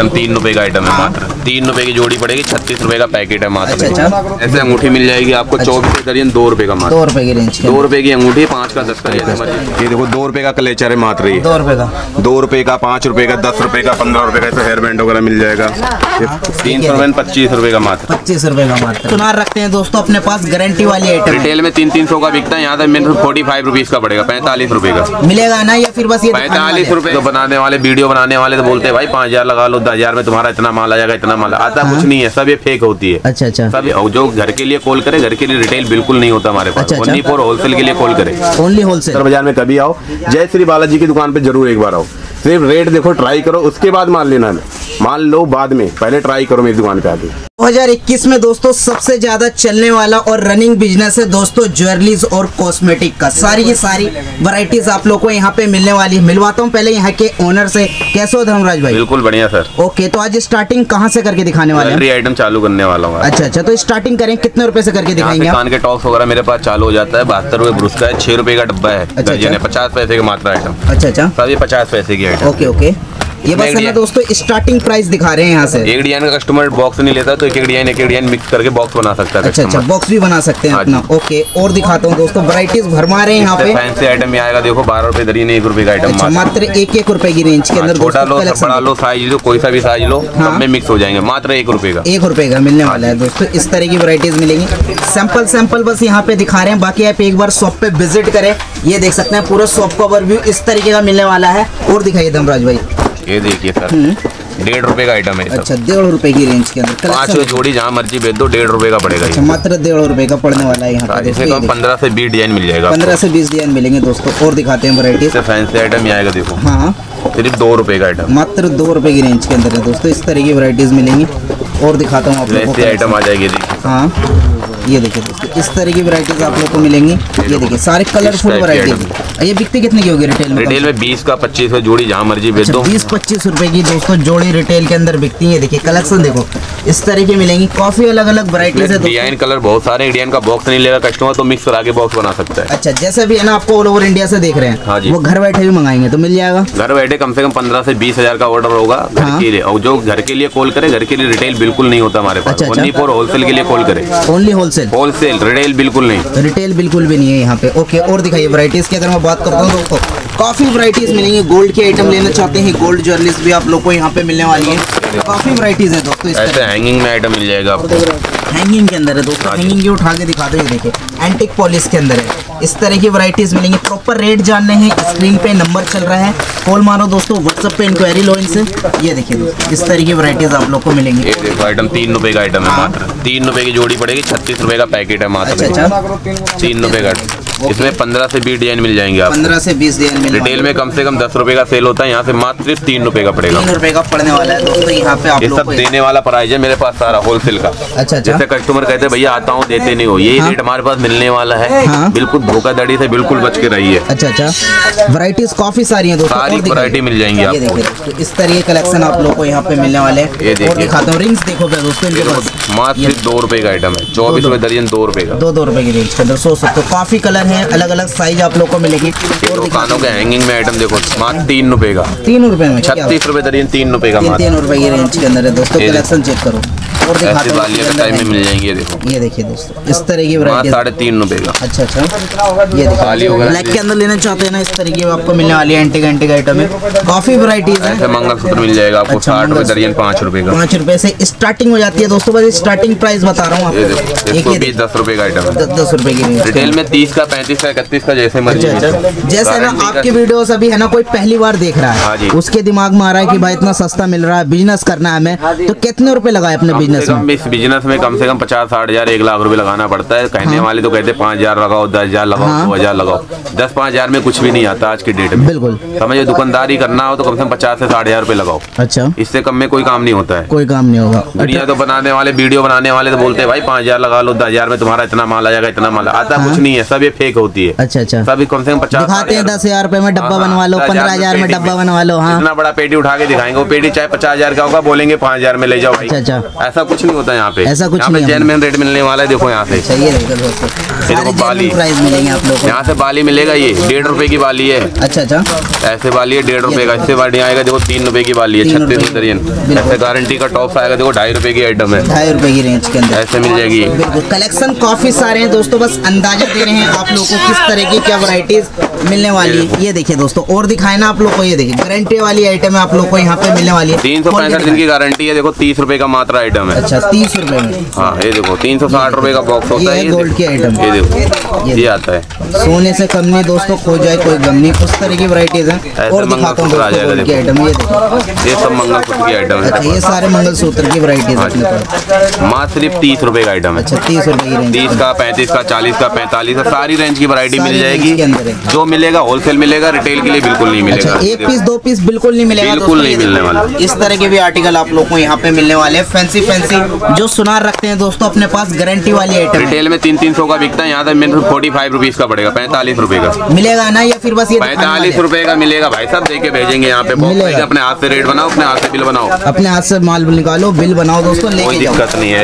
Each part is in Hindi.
एकदम 3 रुपए का आइटम है मात्र। 3 रुपए की जोड़ी पड़ेगी, 36 रुपए का पैकेट है मात्र। ऐसे अंगूठी मिल जाएगी आपको 24 दर्जन 2 रुपए का मात्र। 2 रुपए की रेंज, 2 रुपए की अंगूठी 5 का 10 का। ये देखो 2 रुपए का कलेचर है मात्र, 2 रुपए का, 2 रुपए का, 5 रुपए का, 10 रुपए का, 15 रुपए का। हेयर बैंड वगैरह मिल जाएगा 300 25 रुपए का मात्र, 25 रुपए का मात्र। सुनार रखते हैं दोस्तों अपने पास गारंटी वाली आइटम। रिटेल में 300 का बिकता है, यहाँ तक 45 रुपीज का पड़ेगा, 45 रुपए का मिलेगा ना। या फिर बस ये 45 रुपए तो बनाने वाले, वीडियो बनाने वाले तो बोलते हैं भाई 5000 लगा लो, 10,000 में तुम्हारा इतना माल आ जाएगा, इतना माल आता कुछ नहीं है, सब ये फेक होती है। अच्छा अच्छा, सब जो घर के लिए कॉल करे, घर के लिए रिटेल बिल्कुल नहीं होता हमारे पास। ओनली फॉर होलसेल के लिए कॉल करे, ओनली होलसेल। सदर बाजार में कभी आओ, जय श्री बालाजी की दुकान पे जरूर एक बार आओ, सिर्फ रेट देखो, ट्राई करो, उसके बाद माल लेना, माल लो बाद में, पहले ट्राई करो मेरी दुकान पे आके। 2021 में दोस्तों सबसे ज्यादा चलने वाला और रनिंग बिजनेस है दोस्तों ज्वेलरीज और कॉस्मेटिक का। सारी की सारी वैरायटीज आप लोगों को यहाँ पे मिलने वाली है। मिलवाता हूँ पहले यहाँ के ओनर से। कैसे हो धर्मराज भाई? बिल्कुल बढ़िया सर। ओके, तो आज स्टार्टिंग कहाँ से करके दिखाने वाले हैं? आइटम चालू करने वाला हूँ। अच्छा अच्छा, तो स्टार्टिंग करें कितने रुपए से करके दिखाएंगे? कान के टॉप्स वगैरह मेरे पास चालू हो जाता है 72 रुपए ब्रूस का है, 6 रुपए का डब्बा है, 50 पैसे का मात्र आइटम। अच्छा अच्छा, सभी 50 पैसे की आइटम। ओके ओके, ये बस है ना दोस्तों स्टार्टिंग प्राइस दिखा रहे हैं यहाँ से। एक डिजाइन का कस्टमर बॉक्स नहीं लेता तो एक एक डिजाइन मिक्स करके बॉक्स बना सकता है। अच्छा अच्छा, बॉक्स भी बना सकते हैं अपना। ओके, और दिखाता हूँ दोस्तों वैराइटीज भरमा रहे हैं यहाँ पे। फैंसी आइटम आएगा देखो 12 रुपए दर्जन, 1 रुपए का आइटम मात्र, 1 रुपए की रेंज के अंदर। छोटा लो, बड़ा लो, साइज लो, कोई सा भी साइज लो, सब में मिक्स हो जाएंगे मात्र 1 रुपए का, 1 रुपए का मिलने वाला है दोस्तों। इस तरह की वैराइटीज मिलेंगी, सैंपल बस यहाँ पे दिखा रहे हैं। बाकी आप एक बार शॉप पे विजिट करें, ये देख सकते हैं पूरा शॉप का ओवरव्यू इस तरीके का मिलने वाला है। और दिखाइए धर्मराज भाई, ये देखिए सर 1.5 रुपए का आइटम है। अच्छा, 1.5 रुपए की रेंज के अंदर 5 जोड़ी जहाँ मर्जी बेच दो, 1.5 रुपए का पड़ेगा। अच्छा, मात्र 1.5 रुपए का पड़ने वाला है। यहाँ जैसे 15 से 20 डिजाइन मिल जाएगा, 15 से 20 डिजाइन मिलेंगे दोस्तों। और दिखाते हैं वैरायटीज। फैंसी आइटम ये आएगा देखो, हाँ सिर्फ 2 रुपए का आइटम, मात्र 2 रुपए की रेंज के अंदर है दोस्तों। इस तरह की वैरायटीज मिलेंगी। और दिखाता हूँ आप लोगों को आइटम आ जाएगी, हाँ ये देखिए दोस्तों इस तरह की वैरायटीज आप लोगों को मिलेंगी। ये देखिए सारे कलरफुल वैरायटी। ये बिकती कितने की होगी रिटेल में? रिटेल में 20 का 25 है जोड़ी, जहाँ मर्जी बेच दो, 20-25 रुपए की दोस्तों जोड़ी रिटेल के अंदर बिकती है। देखिए कलेक्शन देखो इस तरह की मिलेंगी, काफी अलग अलग वैरायटीज है। डिजाइन कलर बहुत सारे, इंडियन का बॉक्स नहीं लेगा कस्टमर तो मिक्स करा के बॉक्स बना सकता है। अच्छा, जैसे भी है ना आपको ऑल ओवर इंडिया से देख रहे हैं, वो घर बैठे भी मंगाएंगे तो मिल जाएगा। घर बैठे कम से कम 15 से 20 हजार का ऑर्डर होगा घर के लिए, और जो घर के लिए कॉल करे, घर के लिए रिटेल बिल्कुल नहीं होता हमारे पास। ओनली फॉर होलसेल के लिए कॉल करे, ओनली होलसेल, होलसेल रिटेल बिल्कुल नहीं, रिटेल बिल्कुल भी नहीं है यहाँ पे। ओके, और दिखाइए वैरायटीज की अगर मैं बात करता हूँ दोस्तों, काफी वैरायटीज मिलेंगी। गोल्ड के आइटम लेना चाहते हैं, गोल्ड ज्वेलरीज भी आप लोग को यहाँ पे मिलने वाली है। काफी वैरायटीज है दोस्तों। ऐसे हैंगिंग में आइटम मिल जाएगा आपको, हैंगिंग के अंदर है दोस्तों, हैंगिंग उठा के दिखाते हैं। देखिए एंटिक पॉलिश के अंदर है, इस तरह की वैरायटीज मिलेंगी। प्रॉपर रेट जानने हैं स्क्रीन पे नंबर चल रहा है, कॉल मारो दोस्तों, व्हाट्सएप पे इंक्वायरी लो इनसे। ये देखिए दोस्तों इस तरह की वैरायटीज आप लोग को मिलेंगी। ये देखो आइटम 3 रुपए का आइटम है मात्र, 3 रुपए की जोड़ी पड़ेगी, 36 रुपए का पैकेट है मात्र। अच्छा, 3 रुपए का। इसमें 15 से 20 डिजाइन मिल जाएंगे आप, 15 से 20 डिजाइन। रिटेल में कम से कम 10 रुपए का सेल होता है, यहाँ से मात्र 3 रुपए का पड़ेगा, 3 रुपए का पड़ने वाला है दोस्तों यहाँ पे। आप सब देने वाला प्राइस है मेरे पास सारा होलसेल का। अच्छा, जैसे कस्टमर कहते हैं भैया आता हूँ देते नहीं हो, यही रेट हमारे पास मिलने वाला है। बिल्कुल धोखाधड़ी से बिल्कुल बच के रही है। अच्छा अच्छा, वैरायटीज काफी सारी है दोस्तों, सारी वैरायटी मिल जाएंगी आपको। इस तरह के कलेक्शन आप लोगों को यहाँ पे मिलने वाले हैं। दिखाता हूँ रिंग्स देखो दोस्तों, मात्र 2 रुपए का आइटम है, 24 रुपए दर्जन, 2 रुपए का, 2-2 रुपए की रेंज के अंदर। सो सकते हो काफी कलर है, अलग अलग साइज आप लोग को मिलेगी। और दुकानों के हैंगिंग में आइटम देखो मात्र 3 रुपए का, 3 रुपए में 36 रुपए दर्जन, 3 रुपए का, 3 रुपए की रेंज के अंदर है दोस्तों। कलेक्शन चेक करो और दिखाता हूँ, मिल जाएंगे देखो। ये देखिए दोस्तों इस तरह की वैरायटी 3.5 रुपए का। अच्छा अच्छा, ये ब्लैक के अंदर लेना चाहते हैं ना, इस तरीके में आपको मिलने वाली है। एंटीक आइटम में काफी वैरायटीज है। मंगलसूत्र मिल जाएगा आपको 60 रुपए दर्जन, 5 रुपए का, 5 रुपए से स्टार्टिंग हो जाती है दोस्तों। बस स्टार्टिंग प्राइस बता रहा हूँ आपको, एक 10 रुपए का आइटम है, 10 रुपए की। रिटेल में 30 का 35 का 31 का जैसे मर्जी। जैसे ना आपकी वीडियो अभी है ना कोई पहली बार देख रहा है, उसके दिमाग में आ रहा है की भाई इतना सस्ता मिल रहा है, बिजनेस करना है हमें, तो कितने रुपए लगाए अपने बिजनेस में? इस बिजनेस में कम से कम 50-60 हजार 1 लाख रुपए लगाना पड़ता है। कहने वाले तो कहते 5,000 लगाओ, 10,000 लगाओ, 2,000 लगाओ, 10-5,000 में कुछ भी नहीं आता आज के डेट में। बिल्कुल समझो, दुकानदारी करना हो तो कम से कम 50 से 60 हजार रुपए लगाओ। अच्छा, इससे कम में कोई काम नहीं होता है, कोई काम नहीं होगा। दुनिया तो बनाने वाले, वीडियो बनाने वाले तो बोलते हैं भाई 5,000 लगा लो, 10,000 में तुम्हारा इतना माल आ जाएगा, इतना माल आता कुछ नहीं है, सब ये फेक होती है। अच्छा अच्छा, सब कम से कम 50-10 हजार रुपए में डब्बा बनवा लो, 15,000 में डब्बा बनवा लो। इतना बड़ा पेटी उठा के दिखाएंगे, वो पेटी चाहे 50,000 का होगा, बोलेंगे 5,000 में ले जाओ। ऐसा कुछ नहीं होता यहाँ पे, ऐसा कुछ यहाँ पे जेन्युइन रेट मिलने वाला है। देखो यहाँ से देखो बाली यहाँ से बाली मिलेगा, ये 1.5 रुपए की बाली है। अच्छा अच्छा, ऐसे बाली है 1.5 रुपए का। इससे बढ़िया आएगा देखो 3 रुपए की बाली है, 36 दरियन। ऐसे गारंटी का टॉप आएगा देखो 2.5 रुपए की आइटम है, 2.5 रुपए की रेंज के अंदर ऐसे मिल जाएगी। कलेक्शन काफी सारे हैं दोस्तों, बस अंदाजा दे रहे हैं आप लोगों को किस तरह की क्या वैरायटीज मिलने वाली है। ये देखिए दोस्तों, और दिखाए ना आप लोग को, ये देखिए गारंटी वाली आइटम है आप लोग को यहाँ पे मिलने वाली है। 365 दिन की गारंटी है, देखो 30 रुपए का मात्र आइटम है। अच्छा 30 रुपए में, हाँ ये देखो 360 रुपए का बॉक्स होता है, गोल्ड की आइटम। ये देखो ये आता है सोने से कम नहीं दोस्तों, खो जाए कोई गम नहीं, उस तरह की वैरायटीज है। और दिखाता हूँ गोल्ड की आइटम, ये देखो ये सब मंगलसूत्र की आइटम है, ये सारे मंगलसूत्र की वैरायटीज है। मात्र सिर्फ 30 रुपए का आइटम है। 30 रुपए 30 का 35 का 40 का 45 सारी रेंज की वैरायटी मिल जाएगी। जो मिलेगा होलसेल मिलेगा, रिटेल के लिए बिल्कुल नहीं मिलेगा। एक पीस दो पीस बिल्कुल नहीं मिलेगा, बिल्कुल नहीं मिलने वाला। इस तरह के भी आर्टिकल आप लोग को यहाँ पे मिलने वाले हैं। फैंसी फैंसी जो सुनार रखते हैं दोस्तों अपने पास, गारंटी वाली आइटम। रिटेल में 300 का बिकता है, यहाँ तक 45 रुपीज का पड़ेगा, 45 रुपए का मिलेगा ना, या फिर बस ये 45 रुपए का मिलेगा। भाई साहब देके भेजेंगे यहाँ पे, अपने हाथ से रेट बनाओ, अपने हाथ से बिल बनाओ, अपने हाथ से माल निकालो, बिल बनाओ दोस्तों, कोई दिक्कत नहीं है।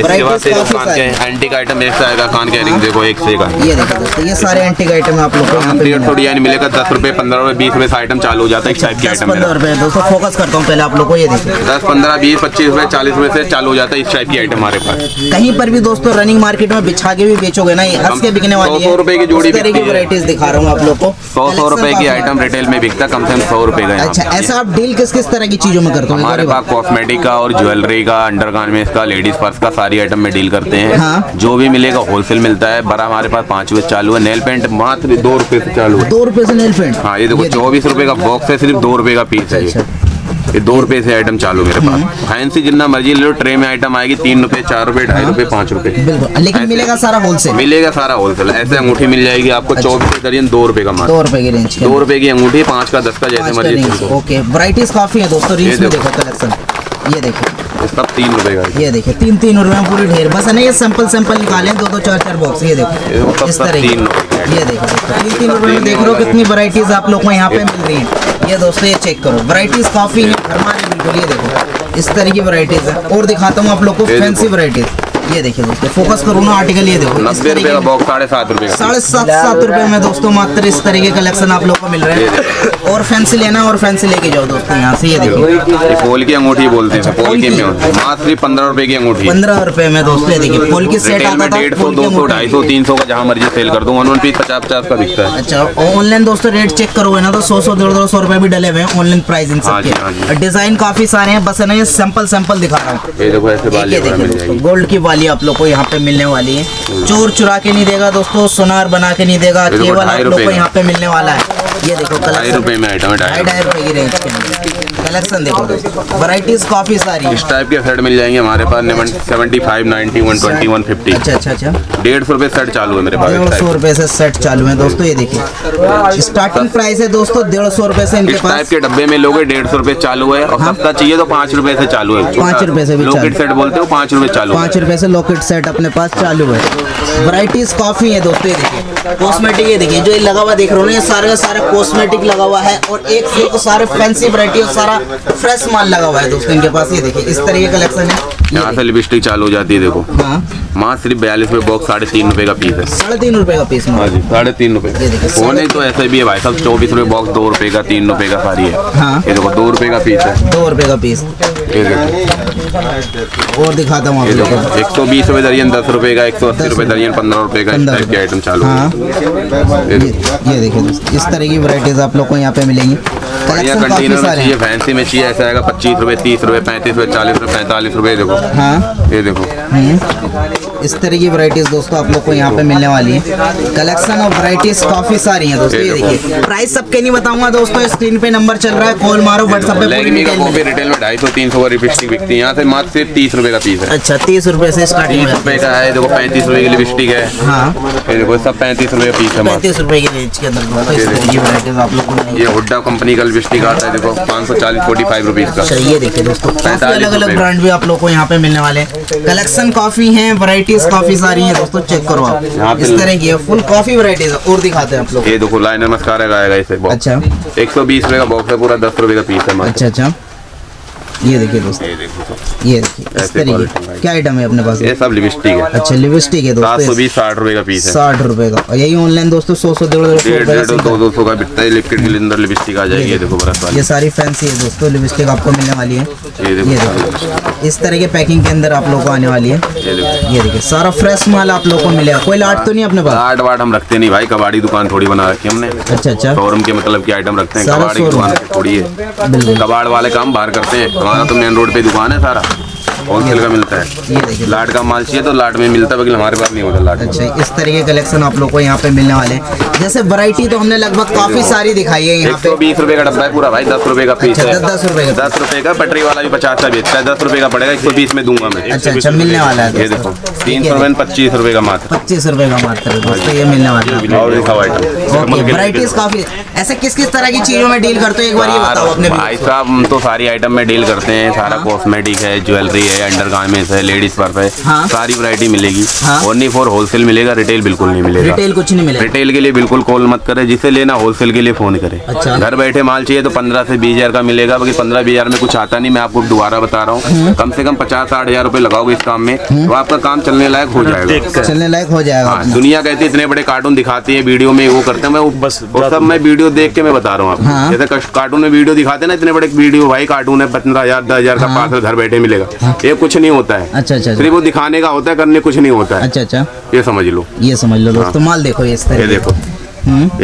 एंटीक आइटम एक से आएगा, कान के रिंग देखो एक से का। ये देखो दोस्तों ये सारे एंटीक आइटम आप लोग को यहाँ पे मिलेगा। थोड़ी यानी मिलेगा 10 रुपए 15 रुपए 20 रुपए से आइटम चालू हो जाता है। एक टाइप की आइटम 15 रुपए दोस्तों, फोकस करता हूँ पहले आप लोग को। ये देखिए 10 15 20 25 रुपए 40 रुपए से चालू हो जाता है इस टाइप की आइटम हमारे पास। कहीं पर भी दोस्तों रनिंग मार्केट में बिछा के भी बेचोगे ना, ये हंस के बिकने वाली है। 100 रुपए की जोड़ी की वैरायटीज दिखा रहा हूँ आप लोग को। 100 रुपए की आइटम रिटेल में बिकता कम से कम 100 रुपए का। अच्छा, ऐसा आप डील किस किस तरह की चीजों में करते हो? हमारे पास कॉस्मेटिक का और ज्वेलरी का, अंडरगारमेंट्स का, लेडीज पर्स का, सारी आइटम में डील करते हैं। जो भी मिलेगा होलसेल मिलता है। बड़ा हमारे पास 5 रुपए चालू है। नेल पेंट मात्र 2 रुपए से चालू है, 2 रुपए से नेल पेंट। हाँ ये देखो 24 रुपए का बॉक्स है, सिर्फ 2 रुपए का पीस है। ये 2 रुपए से आइटम चालू मेरे पास। फैंसी जितना मर्जी ले लो, ट्रे में आइटम आएगी 3 रुपए 4 रुपए 2.5 रुपए 5 रुपए, लेकिन मिलेगा सारा होलसेल। मिलेगा सारा होलसेल। ऐसे अंगूठी मिल जाएगी आपको 24 दरियन 2 रुपए का माल, 2 रुपए की रेंज, 2 रुपए की अंगूठी, 5 का 10 का जैसे मर्जी। ओके, वैरायटीज काफी है दोस्तों। ये देखो सब 3 रुपए का। ये देखिए 3 3 रुपए में पूरी ढेर। बस नहीं ये सैंपल निकाले 2 2 4 4 बॉक्स। ये देखो इस तरह, ये देखो 3 3 रुपए में देख रहे हो कितनी वैरायटीज आप लोग को यहाँ पे मिल रही है। ये दोस्तों ये चेक करो, वैरायटीज काफी है हमारे। बिल्कुल ये देखो इस तरह की वैरायटीज है। और दिखाता हूँ आप लोग को फैंसी वैरायटीज। ये देखिए दोस्तों फोकस करो ना आर्टिकल। ये देखो 90 रुपए का बॉक्स 7.5 रुपए, 7.5 7.5 रुपए में दोस्तों मात्र इस तरह के कलेक्शन आप लोग को मिल रहे हैं। और फैंसी लेना और फैंसी लेके जाओ दोस्तों यहाँ से। ये देखिए पोल की अंगूठी बोलते हैं, पोल की मात्र 15 रुपए की अंगूठी, 15 रुपए में दोस्तों। ये देखिए पोल की सेट आता है 150 200 250 300 का, जहाँ मर्जी सेल कर दो। 1 पीस 50 50 का बिकता है। अच्छा ऑनलाइन दोस्तों रेट चेक करोगे ना तो 100 100 150 रुपए भी डले हुए हैं ऑनलाइन प्राइस। इनके डिजाइन काफी सारे हैं, बस है ना ये सैंपल दिखा रहा हूँ। ये देखो ऐसे गोल्ड की आप लोग को यहाँ पे मिलने वाली है। चोर चुरा के नहीं देगा दोस्तों, सुनार बना के नहीं देगा, केवल आप लोग को यहाँ पे मिलने वाला है। ये देखो 2.5 रुपए में आइटम है, 2.5 रुपए की रेंज के अंदर कलेक्शन देखो। वैरायटीज काफी सारी इस टाइप के सेट मिल जाएंगे हमारे पास 75 90 120 150। अच्छा 150 रुपए सेट चालू है मेरे पास, 150 रुपए से सेट चालू है दोस्तों। ये देखिए स्टार्टिंग प्राइस है दोस्तों 150 रुपए से। इनके पास के डब्बे में लोगे 150 रुपए चालू है, और सस्ता चाहिए तो 5 रुपए से चालू है, 5 रुपए से भी लॉकेट सेट बोलते हो, 5 रुपए चालू, 5 रुपए से लॉकेट सेट अपने पास चालू है। वैरायटीज काफी है दोस्तों। ये देखिए कॉस्मेटिक, ये देखिए जो ये लगा हुआ देख रहे हो ना, ये सारे का सारा कॉस्मेटिक लगा हुआ है। और एक से एक सारे फैंसी वैरायटी और सारा फ्रेश माल लगा हुआ है दोस्तों इनके पास। ये देखिए इस तरह के कलेक्शन है। यहाँ से लिपस्टिक चालू हो जाती है देखो। माँ सिर्फ 42 रुपए बॉक्स, 3.5 रुपए का पीस है, 3.5 रुपए का पीस। हाँ जी 3.5 रुपए होने तो ऐसे भी है भाई साहब। 24 रुपए बॉक्स, 2 रुपए का, 3 रुपए का सारी है। ये देखो 2 रुपए का पीस है, 2 रुपए का पीस। और दिखाता हूँ 120 रुपए दरियन 10 रुपए का, 180 रुपए दरियन 15 रुपए का, इस टाइप के आइटम चालू। ये देखिए इस तरह की वैरायटीज आप लोग को यहाँ पे मिलेंगी। कंटेनर चाहिए, फैंसी में चाहिए, ऐसा आएगा 25 रुपए 30 रुपए 35 रुपए 40 रुपए 45 रुपए। देखो ये देखो इस तरह की वैरायटीज दोस्तों आप लोग को यहाँ पे मिलने वाली है। कलेक्शन और वैरायटीज काफी सारी हैं दोस्तों। ये देखिए प्राइस सबके नहीं बताऊंगा दोस्तों, स्क्रीन पे नंबर चल रहा है, कॉल मारो व्हाट्सएप पे। रिटेल में 250 300 का लिपस्टिक बिकती है, यहाँ से मात्र सिर्फ 30 रुपए का पीस है। अच्छा 30 रुपए से स्टार्टिंग, 30 रुपए का है देखो, 35 रुपए की लिपस्टिक है। ये देखो सब 35 रुपए का पीस है, 35 रुपए की रेंज के अंदर आप लोग को। ये हुड्डा कंपनी का लिपस्टिक आता है देखो 540 45 रुपीज का। ये देखिए दोस्तों अलग अलग ब्रांड भी आप लोग को यहाँ पे मिलने वाले हैं। कलेक्शन काफी है, वैरायटीज काफी सारी हैं दोस्तों। चेक करो आप इस तरह की फुल काफी वैरायटीज। और दिखाते हैं आप लोग। ये देखो लाइनर मस्कारा आएगा इसे। अच्छा 120 रुपए का बॉक्स है, पूरा 10 रुपए का पीस है। अच्छा ये देखिए दोस्तों, ये देखिए इस तरीके क्या आइटम है अपने पास, ये सब लिपस्टिक है। अच्छा लिपस्टिक है दोस्तों, 720-60 रुपए का पीस है, 60 रुपए का। यही ऑनलाइन दोस्तों 100-150-200 का बिकता है। लिपस्टिक के अंदर लिपस्टिक आ जाएगी, ये देखो बड़ा, ये सारी फैंसी है दोस्तों लिपस्टिक आपको मिलने वाली है। ये देखो इस तरह के पैकिंग के अंदर आप लोग को आने वाली है। ये देखिए सारा फ्रेश माल आप लोग को मिलेगा। कोई लाट तो नहीं अपने पास? लाट वाट हम रखते नहीं भाई, कबाड़ी दुकान थोड़ी बना रखी हमने। अच्छा, शोरूम के मतलब की आइटम रखते हैं, कबाड़ी दुकान थोड़ी है, कबाड़ वाले काम बाहर करते हैं। हमारा तो मेन रोड पे दुकान है, सारा होलसेल का मिलता है। लाट का माल चाहिए तो लाट में मिलता है, बाकी हमारे पास नहीं होता लाट। अच्छा इस तरह के कलेक्शन आप लोग को यहाँ पे मिलने वाले हैं। जैसे वैरायटी तो हमने लगभग काफी सारी दिखाई है। यहाँ पे 120 रुपए का डब्बा है पूरा भाई, 10 रुपए का पीस है। 10 रुपए का पटरी वाला भी 50 का बेचता है, 10 रुपए का पड़ेगा, 120 में दूंगा मैं। अच्छा मिलने वाला है। ये देखो 300 25 रुपए का मात्र, 25 रुपए का मात्र ये मिलने वाला है। ऐसे किस किस तरह की चीजों में डील करते हैं एक बार ये बताओ अपने भाई साहब? हम तो सारी आइटम में डील करते हैं, सारा कॉस्मेटिक है, ज्वेलरी है, अंडरगारमेंट्स है, लेडीज पर्स है, सारी वैरायटी मिलेगी। ओनली फॉर होलसेल मिलेगा, रिटेल बिल्कुल नहीं मिलेगा। रिटेल कुछ नहीं मिलेगा, रिटेल के लिए बिल्कुल कॉल मत करे, जिसे लेना होलसेल के लिए फोन करे। अच्छा। घर बैठे माल चाहिए तो 15 से 20 हजार का मिलेगा, बाकी 15-20 हजार में कुछ आता नहीं। मैं आपको दोबारा बता रहा हूँ, कम से कम 50-60 हजार रुपए लगाओगे इस काम में तो आपका काम चलने लायक हो जाएगा, चलने लायक हो जाएगा। दुनिया कहती है इतने बड़े कार्टून दिखाती है वीडियो में, वो करते हैं, बस सब मैं वीडियो देख के मैं बता रहा हूँ आपको। जैसे कार्टून में वीडियो दिखाते ना, इतने बड़े वीडियो भाई कार्टून है, 15,000-10,000 का पार्सल घर बैठे मिलेगा। ये कुछ नहीं होता है। अच्छा, सिर्फ वो दिखाने का होता है, करने कुछ नहीं होता है। अच्छा, ये समझ लो दोस्तों। माल देखो इस तरह, ये देखो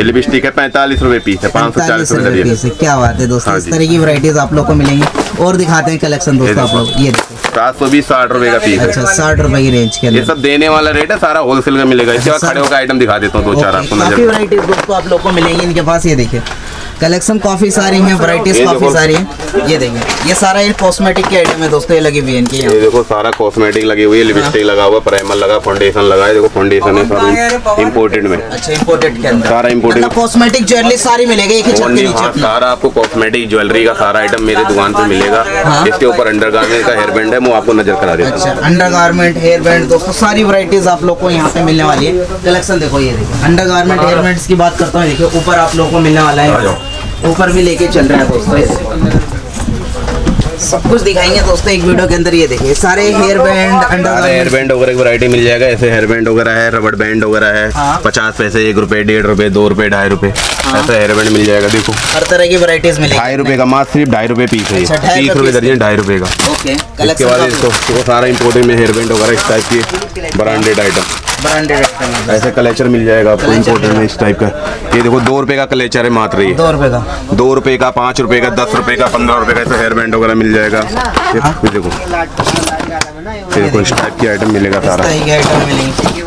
लिपस्टिक है 45 रुपए पीस है, 540 रुपए पीस है। क्या बात है दोस्तों, इस तरह की वैरायटीज आप लोग को मिलेंगी। और दिखाते हैं कलेक्शन दोस्तों आप लोग, ये 720-60 रुपए का पीस है। अच्छा 60 रुपए की रेंज के अंदर ये सब देने वाला रेट है, सारा होलसेल का मिलेगा। इसके बाद खड़े होकर आइटम दिखा देता हूँ, 2-4 आपको काफी वैरायटीज दोस्तों आप लोग को मिलेंगी इनके पास। ये देखिए कलेक्शन काफी सारी है, वैरायटीज काफी सारी है। ये देखिए ये सारा ये कॉस्मेटिक के आइटम है दोस्तों, ये लगी हुई है इनकी। ये देखो सारा कॉस्मेटिक लगी हुई है, लिपस्टिक लगा हुआ, प्राइमर लगा, फाउंडेशन लगा है। देखो फाउंडेशन है सारा इंपोर्टेड में। अच्छा इंपोर्टेड के अंदर सारा इंपोर्टेड कॉस्मेटिक ज्वेलरी सारी मिलेगी एक ही छत के नीचे। सारा आपको कॉस्मेटिक ज्वेलरी का सारा आइटम मेरी दुकान पे मिलेगा। इसके ऊपर अंडरगारमेंट का हेयर बैंड है, मैं आपको नजर करा देता हूं। अच्छा अंडरगारमेंट हेयर बैंड दोस्तों सारी वैरायटीज आप लोग को यहाँ पे मिलने वाली है। कलेक्शन देखो, ये देखिए अंडरगारमेंट हेयर बैंड्स की बात करता हूँ। देखिए ऊपर आप लोग को मिलने वाला है, ऊपर भी लेके चल रहा है दोस्तों, सब कुछ दिखाएंगे दोस्तों एक वीडियो के अंदर। ये देखिए सारे hair band, under hair band वगैरह की वैरायटी मिल जाएगा। ऐसे हेयर बैंड वगैरह है, रबड़ बैंड वगैरह है, 50 पैसे, 1 रुपए, 1.5 रुपए, 2 रुपए, 2.5 रुपए, ऐसा हेयर बैंड मिल जाएगा। देखो हर तरह की वैरायटीज मिलेगी। 2.5 रुपए का मात्र, सिर्फ 2.5 रुपए पीस है, 30 रुपए दर्जन, 2.5 रुपए का। इसके बाद इसको सारा इंपोर्टेड में हेयर बैंड वगैरह, इस टाइप के ब्रांडेड आइटम, ब्रांडेड ऐसे कलेचर मिल जाएगा आपको इंपोर्टेड में इस टाइप का। ये देखो 2 रुपए का कलेचर है मात्र, ये 2 रुपए का, 2 रुपए का, 5 रुपए का, 10 रुपए का, 15 रुपए का, ऐसा हेयर बैंड वगैरह मिल जाएगा। देखो इस टाइप की आइटम मिलेगा सारा,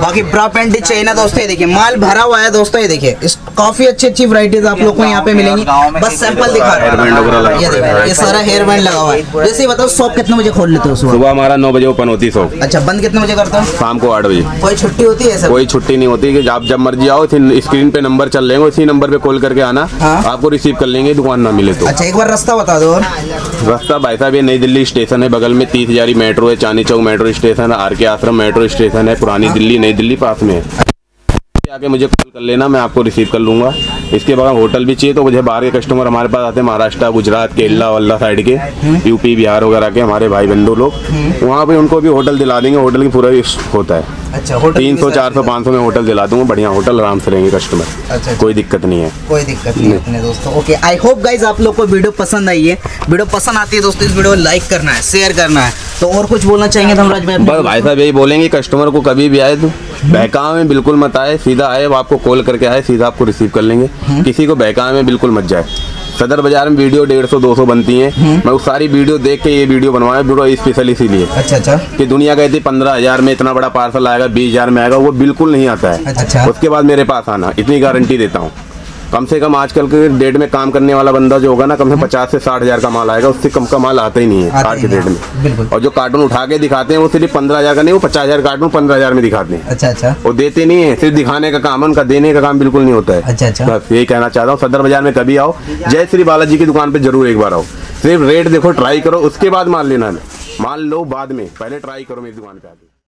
बाकी ब्रा पैंट चाहिए ना दोस्तों। ये देखिए माल भरा हुआ है दोस्तों, ये देखिए काफी अच्छी अच्छी वैरायटीज आप लोग को यहाँ पे मिलेंगी। बस सैंपल दिखा रहा है, ये सारा हेयर बैंड लगा हुआ है। जैसे ही बताओ शॉप कितने बजे खोल लेते हो? सुबह हमारा 9 बजे ओपन होती है शॉप। अच्छा बंद कितने बजे करता हूँ? शाम को 8 बजे। कोई छुट्टी होती है? कोई छुट्टी नहीं होती कि आप जब मर्जी आओ, स्क्रीन पे नंबर चल रहे हैं, इसी नंबर पे कॉल करके आना, आपको रिसीव कर लेंगे दुकान ना मिले तो। अच्छा एक बार रास्ता बता दो। रास्ता भाई साहब ये नई दिल्ली स्टेशन है, बगल में 30 हजारी मेट्रो है, चांदनी चौक मेट्रो स्टेशन है, R K Ashram metro station है, पुरानी दिल्ली नई दिल्ली पास में है। आके मुझे कॉल कर लेना, मैं आपको रिसीव कर लूँगा। इसके बाद होटल भी चाहिए तो मुझे बाहर के कस्टमर हमारे पास आते हैं, महाराष्ट्र, गुजरात, केरला वल्ला साइड के, यूपी बिहार वगैरह के हमारे भाई बंधु लोग, वहाँ पे उनको भी होटल दिला देंगे। होटल की पूरा होता है। अच्छा, 300-400-500 में होटल दिला दूंगा, बढ़िया होटल, आराम से रहेंगे कस्टमर, कोई दिक्कत नहीं है, कोई दिक्कत नहीं अपने दोस्तों। ओके आई होप गाइज आप लोग को वीडियो पसंद आई है। वीडियो पसंद आती है दोस्तों इस वीडियो को लाइक करना है, शेयर करना है। तो और कुछ बोलना चाहेंगे धर्मराज भाई? बस भाई साहब यही बोलेंगे कस्टमर को कभी भी आए तो बहकावे में बिल्कुल मत आए, सीधा आए, आपको कॉल करके आए, सीधा आपको रिसीव कर लेंगे। किसी को बहकावे में बिल्कुल मत जाए। सदर बाजार में वीडियो 150-200 बनती हैं, मैं उस सारी वीडियो देख के ये वीडियो बनवाया, वीडियो स्पेशल इसीलिए। अच्छा। कि दुनिया कहती 15 हजार में इतना बड़ा पार्सल आएगा, 20 हजार में आएगा, वो बिल्कुल नहीं आता है। अच्छा। उसके बाद मेरे पास आना, इतनी गारंटी देता हूँ। कम से कम आजकल के डेट में काम करने वाला बंदा जो होगा ना, कम से 50 से 60 हजार का माल आएगा, उससे कम का माल आता ही नहीं है आज के डेट में। और जो कार्टून उठा के दिखाते हैं वो सिर्फ 15 हजार का नहीं, वो 50 हजार कार्टून 15 हजार में दिखाते हैं। अच्छा। वो देते नहीं है, सिर्फ दिखाने का काम, उनका देने का काम बिल्कुल नहीं होता है। अच्छा। बस यही कहना चाहता हूँ, सदर बाजार में कभी आओ, जय श्री बालाजी की दुकान पर जरूर एक बार आओ। सिर्फ रेट देखो, ट्राई करो, उसके बाद माल लेना है। माल लो बाद में, पहले ट्राई करो मेरी दुकान पे आके।